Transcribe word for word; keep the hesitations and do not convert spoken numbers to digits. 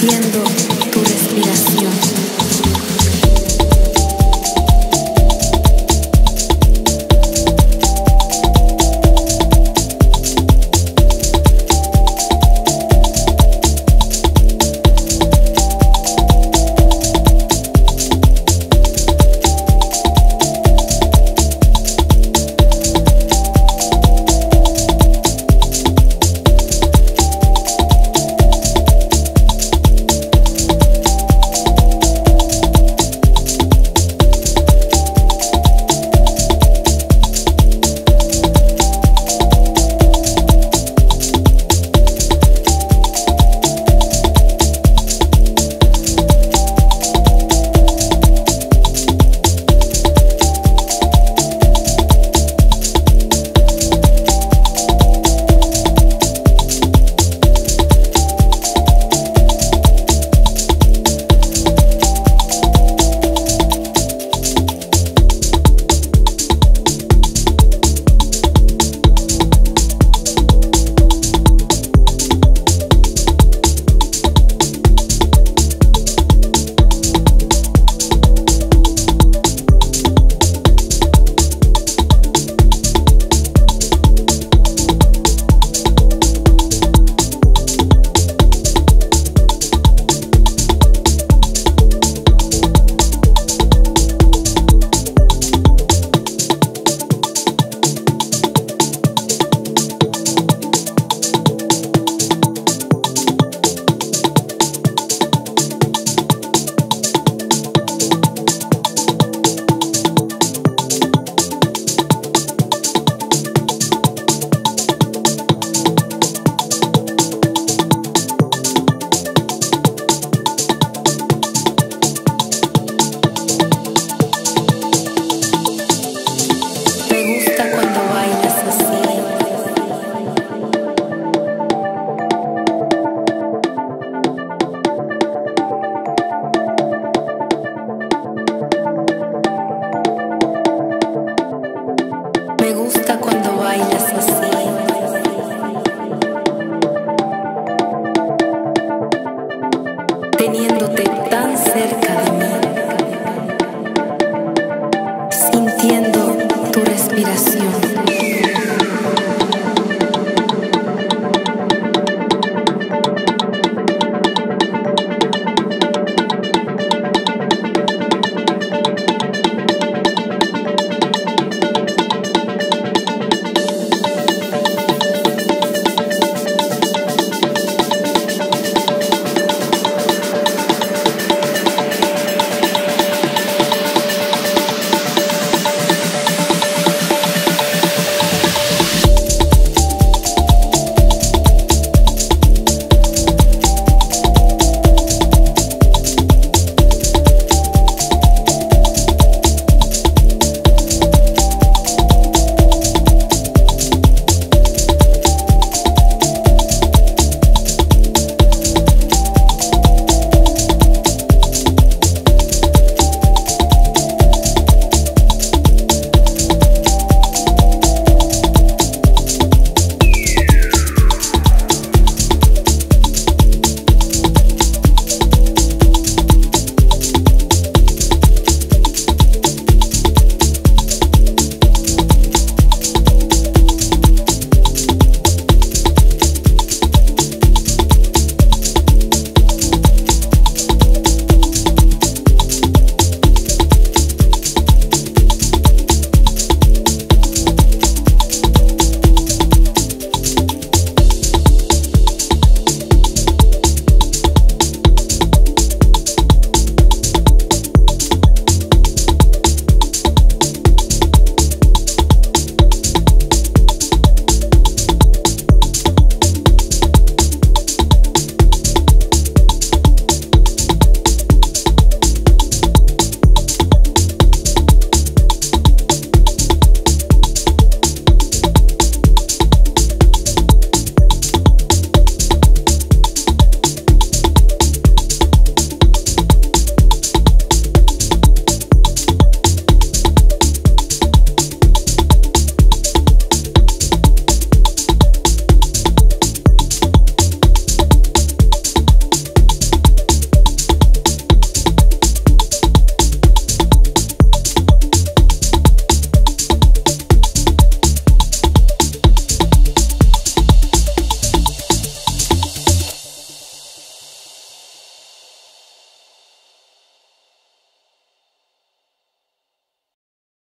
sintiendo tu respiración. Teniéndote